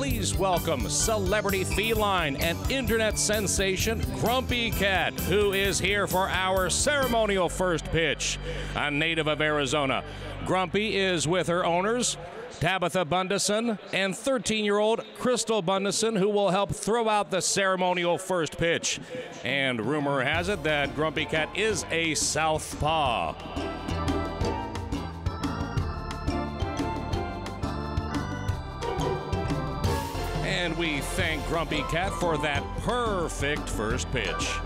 Please welcome celebrity feline and internet sensation Grumpy Cat, who is here for our ceremonial first pitch. A native of Arizona, Grumpy is with her owners, Tabitha Bundesen and 13-year-old Crystal Bundesen, who will help throw out the ceremonial first pitch. And rumor has it that Grumpy Cat is a southpaw. And we thank Grumpy Cat for that perfect first pitch.